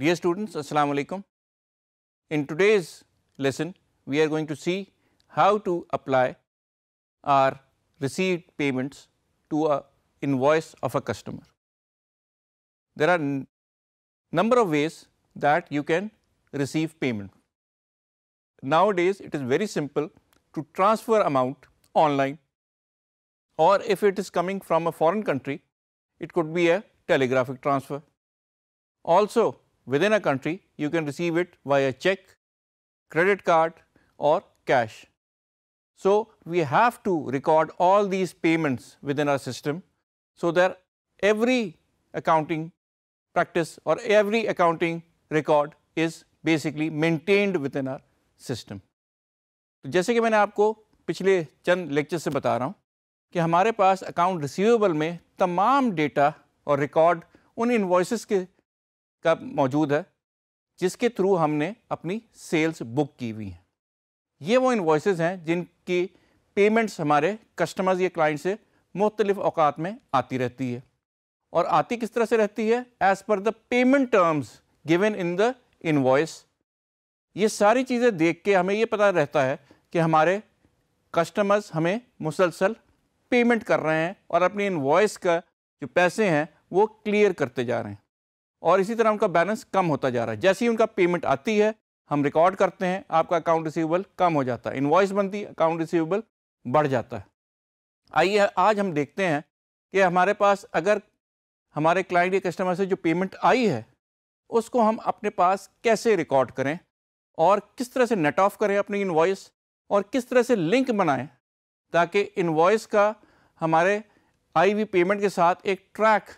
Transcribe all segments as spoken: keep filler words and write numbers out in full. Dear students, Assalamu alaikum. In today's lesson, we are going to see how to apply our received payments to a invoice of a customer. There are number of ways that you can receive payment. Nowadays, it is very simple to transfer amount online, or if it is coming from a foreign country, it could be a telegraphic transfer. Also, within a country, you can receive it via check, credit card or cash. So, we have to record all these payments within our system, so that every accounting practice or every accounting record is basically maintained within our system. तो जैसे कि मैंने आपको पिछले चंद lecture से बता रहा हूँ कि हमारे पास अकाउंट रिसीवेबल में तमाम डेटा और रिकॉर्ड उन इन्वॉइसेस के का मौजूद है जिसके थ्रू हमने अपनी सेल्स बुक की हुई हैं। ये वो इन्वॉइसेस हैं जिनकी पेमेंट्स हमारे कस्टमर्स या क्लाइंट से मुख्तलिफ औकात में आती रहती है, और आती किस तरह से रहती है, as per the payment terms given in the invoice. ये सारी चीज़ें देख के हमें ये पता रहता है कि हमारे कस्टमर्स हमें मुसलसल पेमेंट कर रहे हैं और अपनी इन्वॉइस का जो पैसे हैं वो क्लियर करते जा रहे हैं, और इसी तरह उनका बैलेंस कम होता जा रहा है। जैसे ही उनका पेमेंट आती है हम रिकॉर्ड करते हैं, आपका अकाउंट रिसीवेबल कम हो जाता है, इन्वॉइस बनती, अकाउंट रिसीवेबल बढ़ जाता है। आइए आज हम देखते हैं कि हमारे पास अगर हमारे क्लाइंट या कस्टमर से जो पेमेंट आई है उसको हम अपने पास कैसे रिकॉर्ड करें, और किस तरह से नेट ऑफ करें अपनी इन्वॉइस, और किस तरह से लिंक बनाएं ताकि इन्वॉइस का हमारे आई हुई पेमेंट के साथ एक ट्रैक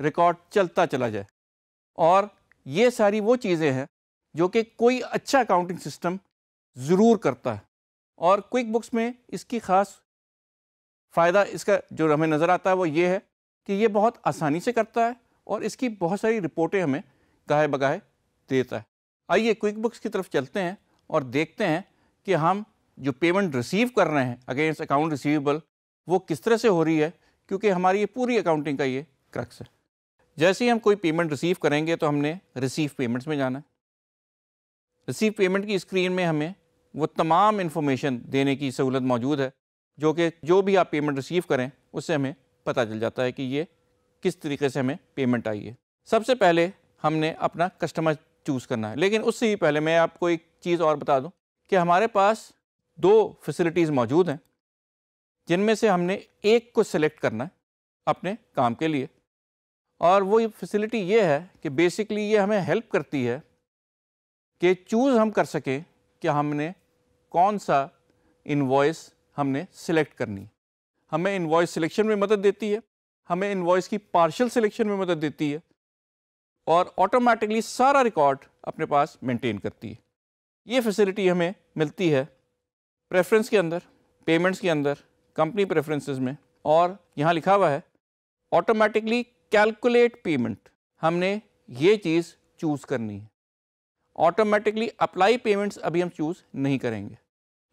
रिकॉर्ड चलता चला जाए। और ये सारी वो चीज़ें हैं जो कि कोई अच्छा अकाउंटिंग सिस्टम ज़रूर करता है, और क्विक बुक्स में इसकी ख़ास फ़ायदा इसका जो हमें नज़र आता है वो ये है कि ये बहुत आसानी से करता है और इसकी बहुत सारी रिपोर्टें हमें गाहे बगाहे देता है। आइए क्विक बुक्स की तरफ चलते हैं और देखते हैं कि हम जो पेमेंट रिसीव कर रहे हैं अगेंस्ट अकाउंट रिसीवेबल वो किस तरह से हो रही है, क्योंकि हमारी ये पूरी अकाउंटिंग का ये क्रक्स है। जैसे ही हम कोई पेमेंट रिसीव करेंगे तो हमने रिसीव पेमेंट्स में जाना है। रिसीव पेमेंट की स्क्रीन में हमें वो तमाम इन्फॉर्मेशन देने की सहूलत मौजूद है जो कि जो भी आप पेमेंट रिसीव करें उससे हमें पता चल जाता है कि ये किस तरीके से हमें पेमेंट आई है। सबसे पहले हमने अपना कस्टमर चूज़ करना है, लेकिन उससे ही पहले मैं आपको एक चीज़ और बता दूं कि हमारे पास दो फैसिलिटीज़ मौजूद हैं जिनमें से हमने एक को सिलेक्ट करना है अपने काम के लिए, और वो फैसिलिटी ये है कि बेसिकली ये हमें हेल्प करती है कि चूज़ हम कर सकें कि हमने कौन सा इन्वॉइस हमने सिलेक्ट करनी है। हमें इन्वॉइस सिलेक्शन में मदद देती है, हमें इन्वॉइस की पार्शियल सिलेक्शन में मदद देती है, और ऑटोमेटिकली सारा रिकॉर्ड अपने पास मेंटेन करती है। ये फैसिलिटी हमें मिलती है प्रेफरेंस के अंदर, पेमेंट्स के अंदर, कंपनी प्रेफरेंसेस में, और यहाँ लिखा हुआ है ऑटोमेटिकली कैलकुलेट पेमेंट। हमने ये चीज़ चूज़ करनी है। ऑटोमेटिकली अप्लाई पेमेंट्स अभी हम चूज़ नहीं करेंगे।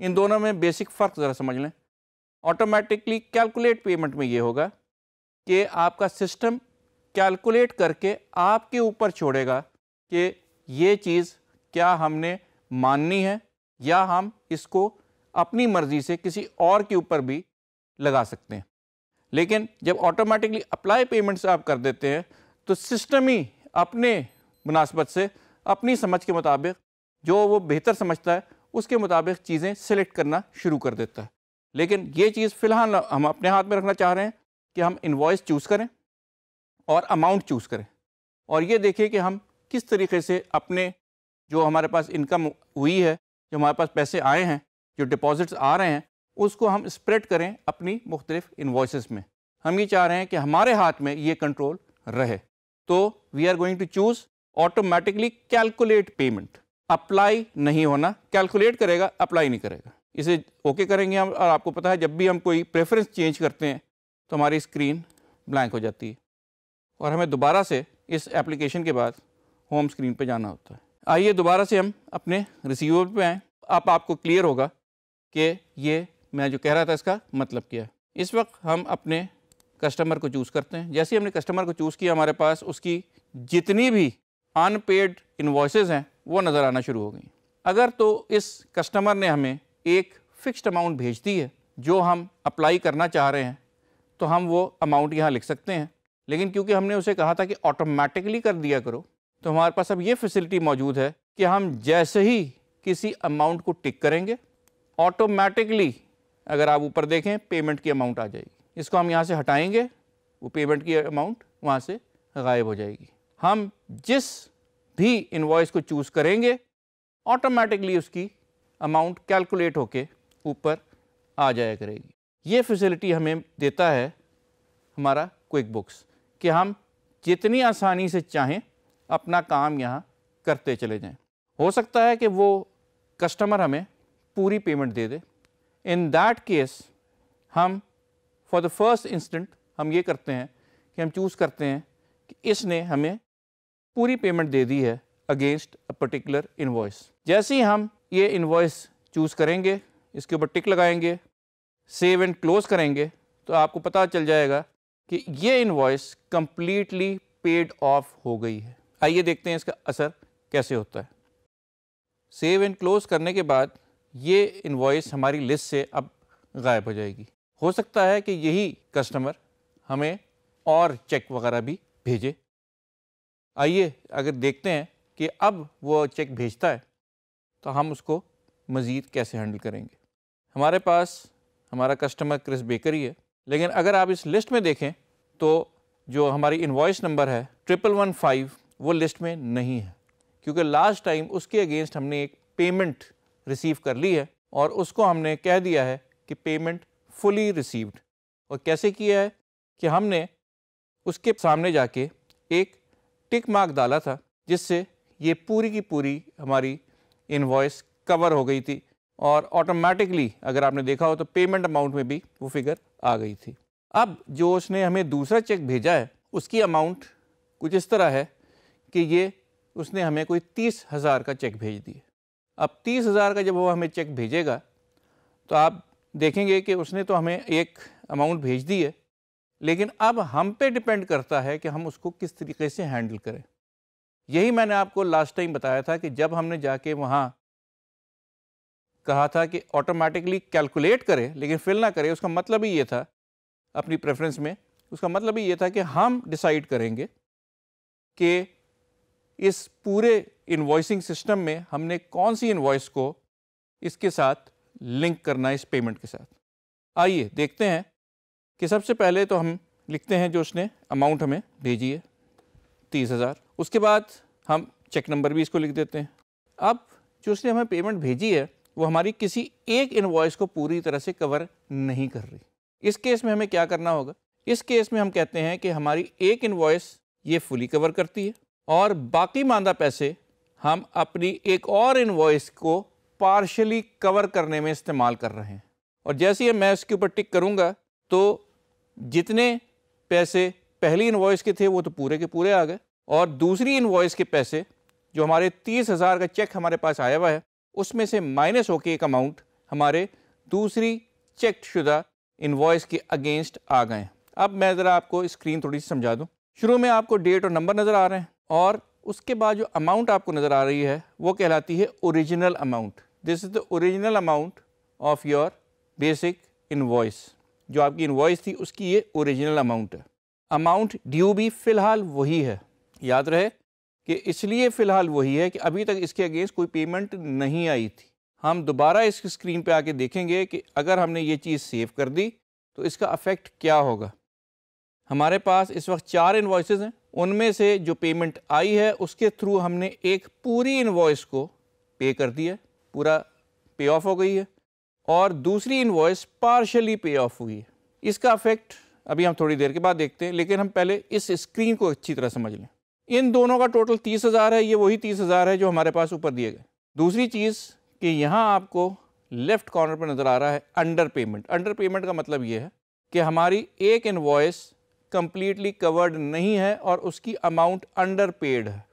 इन दोनों में बेसिक फ़र्क ज़रा समझ लें। ऑटोमेटिकली कैलकुलेट पेमेंट में ये होगा कि आपका सिस्टम कैलकुलेट करके आपके ऊपर छोड़ेगा कि ये चीज़ क्या हमने माननी है या हम इसको अपनी मर्ज़ी से किसी और के ऊपर भी लगा सकते हैं। लेकिन जब ऑटोमेटिकली अप्लाई पेमेंट्स आप कर देते हैं तो सिस्टम ही अपने मुनासबत से अपनी समझ के मुताबिक जो वो बेहतर समझता है उसके मुताबिक चीज़ें सिलेक्ट करना शुरू कर देता है। लेकिन ये चीज़ फ़िलहाल हम अपने हाथ में रखना चाह रहे हैं कि हम इन्वॉइस चूज़ करें और अमाउंट चूज़ करें, और ये देखें कि हम किस तरीके से अपने जो हमारे पास इनकम हुई है, जो हमारे पास पैसे आए हैं, जो डिपॉजिट्स आ रहे हैं, उसको हम स्प्रेड करें अपनी मुख्तलिफ इन्वॉइसेस में। हम ये चाह रहे हैं कि हमारे हाथ में ये कंट्रोल रहे। तो we are going to choose automatically calculate payment. Apply नहीं होना, कैलकुलेट करेगा, अप्लाई नहीं करेगा। इसे ओके करेंगे हम, और आपको पता है जब भी हम कोई प्रेफरेंस चेंज करते हैं तो हमारी स्क्रीन ब्लैंक हो जाती है और हमें दोबारा से इस एप्लीकेशन के बाद होम स्क्रीन पे जाना होता है। आइए दोबारा से हम अपने रिसीवेबल पे आएँ। अब आपको क्लियर होगा कि ये मैं जो कह रहा था इसका मतलब क्या है। इस वक्त हम अपने कस्टमर को चूज़ करते हैं। जैसे ही हमने कस्टमर को चूज़ किया हमारे पास उसकी जितनी भी अनपेड इन्वॉइसेस हैं वो नज़र आना शुरू हो गई। अगर तो इस कस्टमर ने हमें एक फ़िक्स्ड अमाउंट भेज दी है जो हम अप्लाई करना चाह रहे हैं तो हम वो अमाउंट यहाँ लिख सकते हैं, लेकिन क्योंकि हमने उसे कहा था कि ऑटोमेटिकली कर दिया करो तो हमारे पास अब ये फैसिलिटी मौजूद है कि हम जैसे ही किसी अमाउंट को टिक करेंगे ऑटोमेटिकली, अगर आप ऊपर देखें, पेमेंट की अमाउंट आ जाएगी। इसको हम यहाँ से हटाएंगे, वो पेमेंट की अमाउंट वहाँ से गायब हो जाएगी। हम जिस भी इनवॉइस को चूज़ करेंगे ऑटोमेटिकली उसकी अमाउंट कैलकुलेट होके ऊपर आ जाया करेगी। ये फैसिलिटी हमें देता है हमारा क्विक बुक्स कि हम जितनी आसानी से चाहें अपना काम यहाँ करते चले जाएं। हो सकता है कि वो कस्टमर हमें पूरी पेमेंट दे दे, इन दैट केस हम फॉर द फर्स्ट इंस्टेंट हम ये करते हैं कि हम चूज़ करते हैं कि इसने हमें पूरी पेमेंट दे दी है अगेंस्ट अ पर्टिकुलर इन्वॉइस। जैसे ही हम ये इन्वॉइस चूज़ करेंगे, इसके ऊपर टिक लगाएंगे, सेव एंड क्लोज करेंगे तो आपको पता चल जाएगा कि ये इन्वॉइस कम्प्लीटली पेड ऑफ हो गई है। आइए देखते हैं इसका असर कैसे होता है। सेव एंड क्लोज करने के बाद ये इन्वॉइस हमारी लिस्ट से अब गायब हो जाएगी। हो सकता है कि यही कस्टमर हमें और चेक वगैरह भी भेजे। आइए अगर देखते हैं कि अब वो चेक भेजता है तो हम उसको मज़ीद कैसे हैंडल करेंगे। हमारे पास हमारा कस्टमर क्रिस बेकरी है, लेकिन अगर आप इस लिस्ट में देखें तो जो हमारी इन्वॉइस नंबर है ट्रिपल वन फाइव वो लिस्ट में नहीं है, क्योंकि लास्ट टाइम उसके अगेंस्ट हमने एक पेमेंट रिसीव कर ली है और उसको हमने कह दिया है कि पेमेंट फुली रिसीव्ड। और कैसे किया है कि हमने उसके सामने जाके एक टिक मार्क डाला था जिससे ये पूरी की पूरी हमारी इनवॉइस कवर हो गई थी और ऑटोमेटिकली अगर आपने देखा हो तो पेमेंट अमाउंट में भी वो फिगर आ गई थी। अब जो उसने हमें दूसरा चेक भेजा है उसकी अमाउंट कुछ इस तरह है कि ये उसने हमें कोई तीस हज़ार का चेक भेज दिया। अब तीस हज़ार का जब वो हमें चेक भेजेगा तो आप देखेंगे कि उसने तो हमें एक अमाउंट भेज दी है, लेकिन अब हम पे डिपेंड करता है कि हम उसको किस तरीके से हैंडल करें। यही मैंने आपको लास्ट टाइम बताया था कि जब हमने जाके वहाँ कहा था कि ऑटोमेटिकली कैलकुलेट करें लेकिन फिल ना करें, उसका मतलब ही ये था अपनी प्रेफरेंस में, उसका मतलब ही ये था कि हम डिसाइड करेंगे कि इस पूरे इन्वॉइसिंग सिस्टम में हमने कौन सी इन्वॉइस को इसके साथ लिंक करना है इस पेमेंट के साथ। आइए देखते हैं कि सबसे पहले तो हम लिखते हैं जो उसने अमाउंट हमें भेजी है तीस हज़ार, उसके बाद हम चेक नंबर भी इसको लिख देते हैं। अब जो उसने हमें पेमेंट भेजी है वो हमारी किसी एक इन्वॉइस को पूरी तरह से कवर नहीं कर रही। इस केस में हमें क्या करना होगा? इस केस में हम कहते हैं कि हमारी एक इन्वॉइस ये फुली कवर करती है और बाकी मांदा पैसे हम अपनी एक और इन्वॉइस को पार्शली कवर करने में इस्तेमाल कर रहे हैं। और जैसे ही मैं इसके ऊपर टिक करूंगा तो जितने पैसे पहली इन्वॉइस के थे वो तो पूरे के पूरे आ गए और दूसरी इन्वॉइस के पैसे जो हमारे तीस हज़ार का चेक हमारे पास आया हुआ है उसमें से माइनस होकर एक अमाउंट हमारे दूसरी चेकशुदा इन्वॉइस के अगेंस्ट आ गए। अब मैं ज़रा आपको स्क्रीन थोड़ी सी समझा दूँ। शुरू में आपको डेट और नंबर नज़र आ रहे हैं और उसके बाद जो अमाउंट आपको नज़र आ रही है वो कहलाती है original amount. This is the original amount of your basic invoice. जो आपकी इन्वॉइस थी उसकी ये ओरिजिनल अमाउंट है। अमाउंट ड्यू भी फ़िलहाल वही है। याद रहे कि इसलिए फ़िलहाल वही है कि अभी तक इसके अगेंस्ट कोई पेमेंट नहीं आई थी। हम दोबारा इस स्क्रीन पे आके देखेंगे कि अगर हमने ये चीज़ सेव कर दी तो इसका अफेक्ट क्या होगा। हमारे पास इस वक्त चार इन्वॉइसेस हैं, उनमें से जो पेमेंट आई है उसके थ्रू हमने एक पूरी इन्वॉइस को पे कर दिया, पूरा पे ऑफ हो गई है और दूसरी इन्वॉइस पार्शली पे ऑफ हुई है। इसका इफेक्ट अभी हम थोड़ी देर के बाद देखते हैं, लेकिन हम पहले इस स्क्रीन को अच्छी तरह समझ लें। इन दोनों का टोटल तीस हज़ार है, ये वही तीस हज़ार है जो हमारे पास ऊपर दिए गए। दूसरी चीज़ कि यहाँ आपको लेफ़्ट कॉर्नर पर नज़र आ रहा है अंडर पेमेंट। अंडर पेमेंट का मतलब ये है कि हमारी एक इन्वॉइस कंप्लीटली कवर्ड नहीं है और उसकी अमाउंट अंडर पेड है।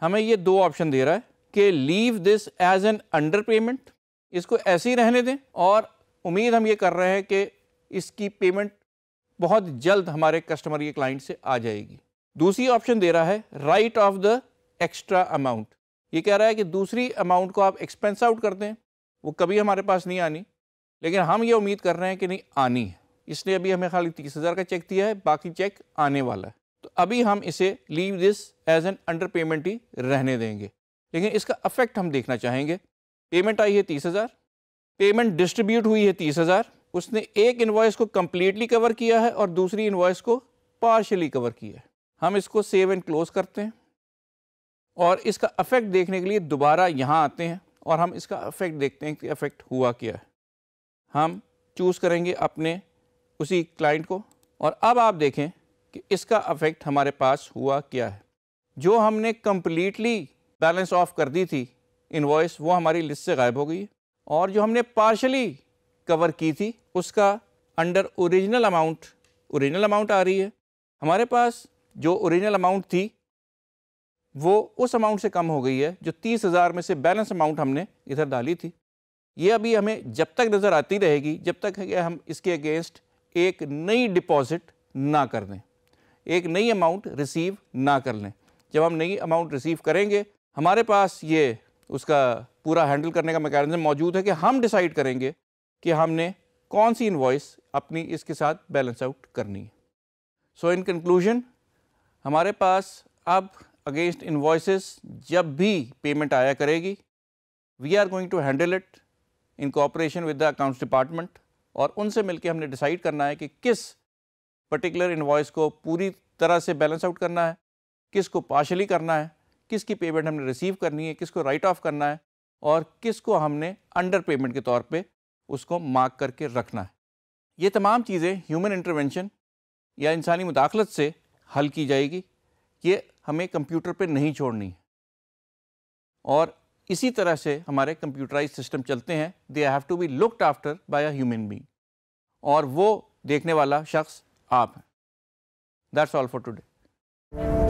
हमें ये दो ऑप्शन दे रहा है कि leave this as an under payment, इसको ऐसे ही रहने दें और उम्मीद हम ये कर रहे हैं कि इसकी पेमेंट बहुत जल्द हमारे कस्टमर या क्लाइंट से आ जाएगी। दूसरी ऑप्शन दे रहा है write off the extra amount. ये कह रहा है कि दूसरी अमाउंट को आप एक्सपेंस आउट करते हैं, वो कभी हमारे पास नहीं आनी, लेकिन हम ये उम्मीद कर रहे हैं कि नहीं आनी है, इसने अभी हमें खाली तीस हज़ार का चेक दिया है, बाकी चेक आने वाला है, तो अभी हम इसे leave this as an under payment ही रहने देंगे। लेकिन इसका अफेक्ट हम देखना चाहेंगे। पेमेंट आई है तीस हज़ार, पेमेंट डिस्ट्रीब्यूट हुई है तीस हज़ार, उसने एक इन्वॉइस को कम्प्लीटली कवर किया है और दूसरी इन्वॉइस को पार्शली कवर किया है। हम इसको सेव एंड क्लोज करते हैं और इसका अफेक्ट देखने के लिए दोबारा यहाँ आते हैं और हम इसका अफेक्ट देखते हैं कि अफेक्ट हुआ क्या है। हम चूज़ करेंगे अपने उसी क्लाइंट को और अब आप देखें कि इसका अफेक्ट हमारे पास हुआ क्या है। जो हमने कम्प्लीटली बैलेंस ऑफ कर दी थी इन्वॉइस, वो हमारी लिस्ट से गायब हो गई है और जो हमने पार्शली कवर की थी उसका under original amount original amount आ रही है। हमारे पास जो ओरिजिनल अमाउंट थी वो उस अमाउंट से कम हो गई है जो तीस हज़ार में से बैलेंस अमाउंट हमने इधर डाली थी। ये अभी हमें जब तक नज़र आती रहेगी जब तक हम इसके अगेंस्ट एक नई डिपॉजिट ना कर दें, एक नई अमाउंट रिसीव ना कर लें। जब हम नई अमाउंट रिसीव करेंगे हमारे पास ये उसका पूरा हैंडल करने का मैकेनिज्म मौजूद है कि हम डिसाइड करेंगे कि हमने कौन सी इन्वॉइस अपनी इसके साथ बैलेंस आउट करनी है। सो इन कंक्लूजन, हमारे पास अब अगेंस्ट इन्वॉइसेस जब भी पेमेंट आया करेगी, we are going to handle it in cooperation with the accounts department और उनसे मिलकर हमने डिसाइड करना है कि किस पर्टिकुलर इन्वॉइस को पूरी तरह से बैलेंस आउट करना है, किस को पार्शली करना है, किसकी पेमेंट हमने रिसीव करनी है, किसको राइट ऑफ करना है और किसको हमने अंडर पेमेंट के तौर पे उसको मार्क करके रखना है। ये तमाम चीज़ें ह्यूमन इंटरवेंशन या इंसानी मुदाखलत से हल की जाएगी। ये हमें कंप्यूटर पे नहीं छोड़नी है और इसी तरह से हमारे कंप्यूटराइज सिस्टम चलते हैं, they have to be looked after by a human being और वो देखने वाला शख्स आप हैं। That's all for today.